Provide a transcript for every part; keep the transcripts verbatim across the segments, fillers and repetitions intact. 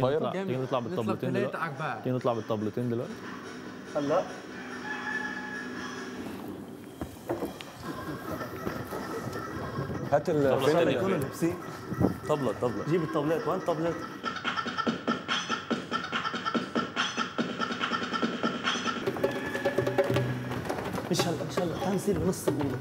طايره. تيجي نطلع بالطبلتين دلوقتي. تيجي نطلع بالطبلتين دلوقتي. هلا. هات الفينيل. طبلة طبلة. جيب الطبلات، وين طبلات؟ مش هلا مش هلا، تعال نصير بنص الجولة.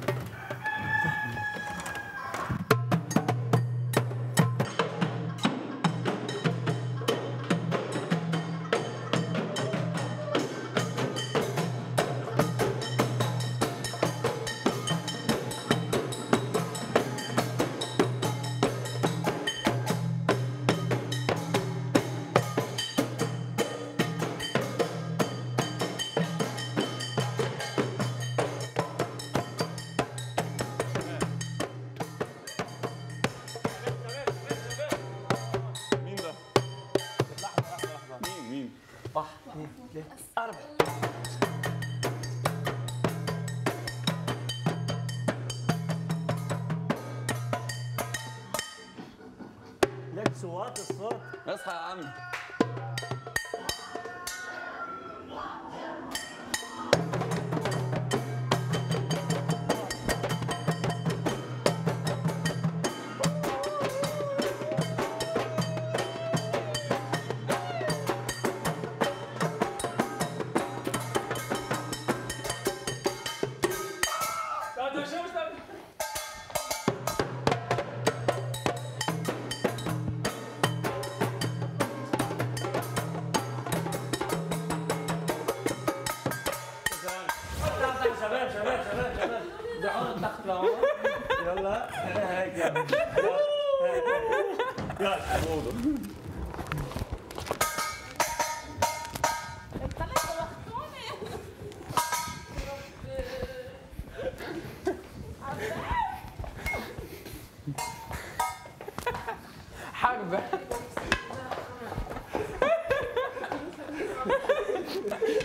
اصحى يا عم.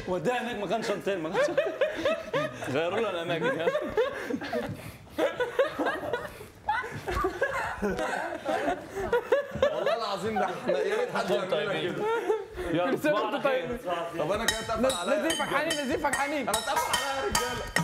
وداها هناك ما كانش شنطتين ما كانش غيروا لها الاماكن. والله العظيم ده احنا يا ريت حد يعمل كده. يلا صباح الخير. طب انا كده اتقفل عليا. نزيفك حنين نزيفك حنين. انا اتقفل عليا يا رجاله.